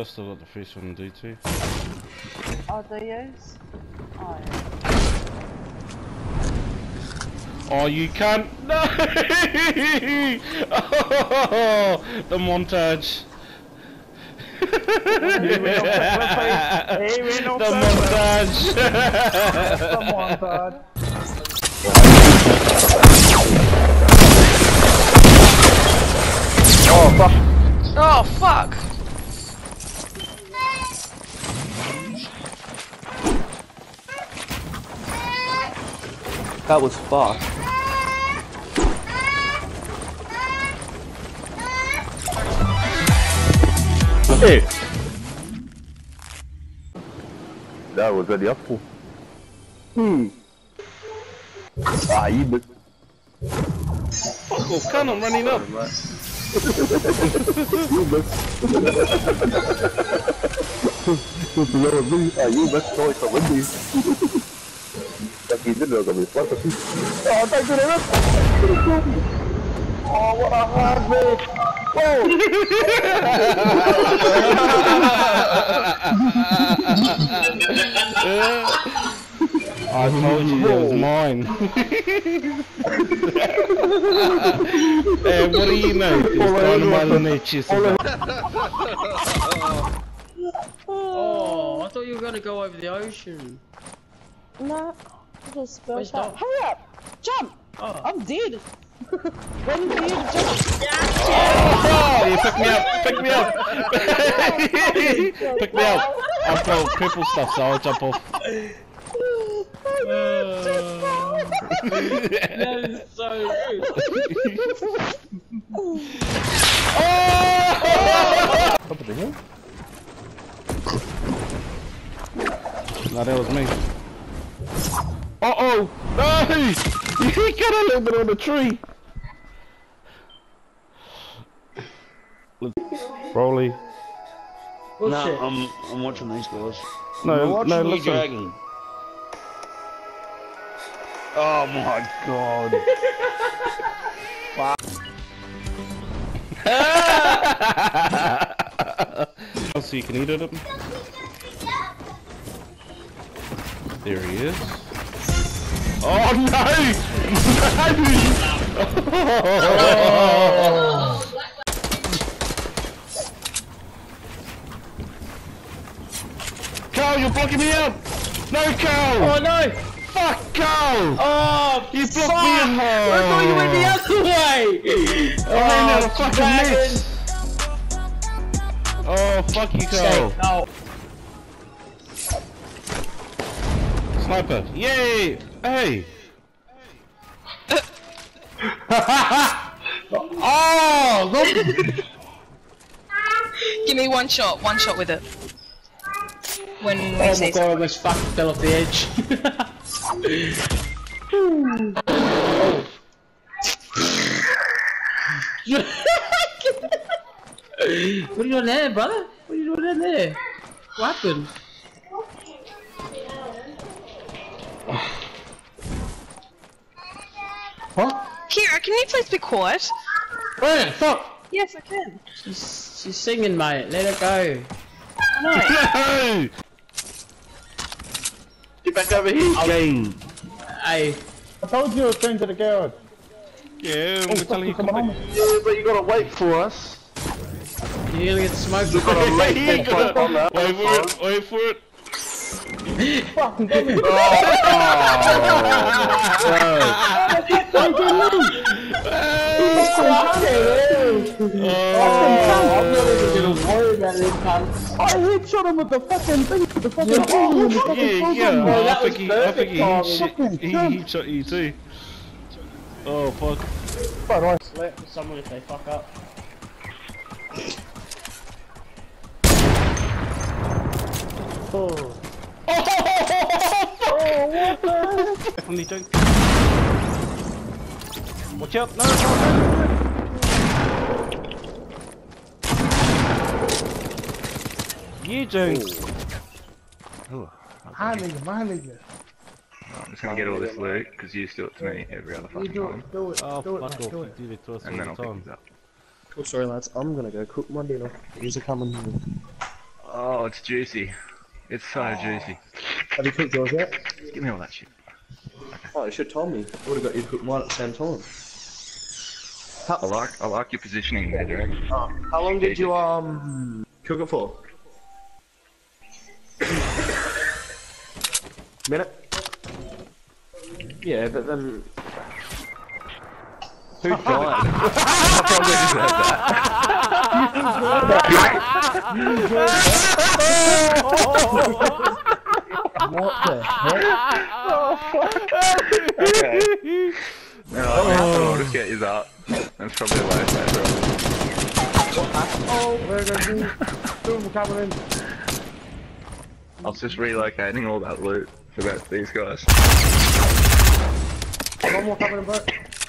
I've still got the first one and D2. Oh, do you? Oh, yeah. Oh, you can't! No! Oh, the montage! The montage! Oh, fuck! Oh, fuck! That was fucked. Hey! That was really awful. Ah, you bit. Fuck off, cannon running up! You bit. You bit toy for Wendy's. He did look at me. What the fuck? Oh, thank you, David! Oh, what a hard way! Oh! I told you it was mine. What do you know? It's dynamite on their chest. Oh, I thought you were going to go over the ocean. No. Where's that? Hurry up! Jump! Oh. I'm dead! When do you jump? Oh, you pick me up! Pick me up! Pick me up! I've got purple stuff, so I'll jump off. Oh, that is so rude! Oh! What the hell? No, that was me. Uh oh! No! He got a little bit on the tree! Broly. What's no, it? I'm watching these guys. No, no, listen. Dragon. Oh my god. Fuck. So you can eat it up. There he is. Oh no! No! Oh. Carl, you're blocking me out! No, Carl! Oh no! Fuck, Carl! Oh, you blocked fuck. Me in there! I thought you went the other way! Oh, man, that fucking mess! Oh, fuck you, Carl! No. Sniper! Yay! Hey! Oh! Look. Give me one shot with it. When oh my god, I almost fucking fell off the edge. What are you doing there, brother? What are you doing in there? What happened? What? Kira, can you please be quiet? Wait, stop! Yes, I can. She's singing, mate. Let her go. No! Get back over here, gang. Hey. I told you I was going to the garage. Yeah, we're telling you come home. Yeah, but you gotta wait for us. You're gonna get smoked. You gotta wait for us. Wait for it, wait for it. Fucking give me. I headshot him with the fucking thing, with the fucking thing, yeah, I think he headshot you too. Oh fuck. But I slap someone if they fuck up. Oh. Oh, oh, what the? Definitely don't. Watch out! No, no, no. You don't. Oh, I'm just gonna get all this loot because you steal it to me every other fucking time. Do it. Oh, fuck off! You do it to us every time. Oh, sorry lads, I'm gonna go cook my dinner. These are coming. Oh, it's juicy. It's so juicy. Have you cooked yours yet? Give me all that shit. Okay. Oh, you should have told me. I would have got you to cook mine at the same time. I like your positioning there, Derek. Oh. How long did you cook it for? Minute? Yeah, but then... Who died? I probably deserved that. What the heck? Oh, fuck. Okay. No, I'll just get you that. That's probably the last favorite. Oh, we're gonna do them coming in. I was just relocating all that loot for these guys. One more coming in, bro.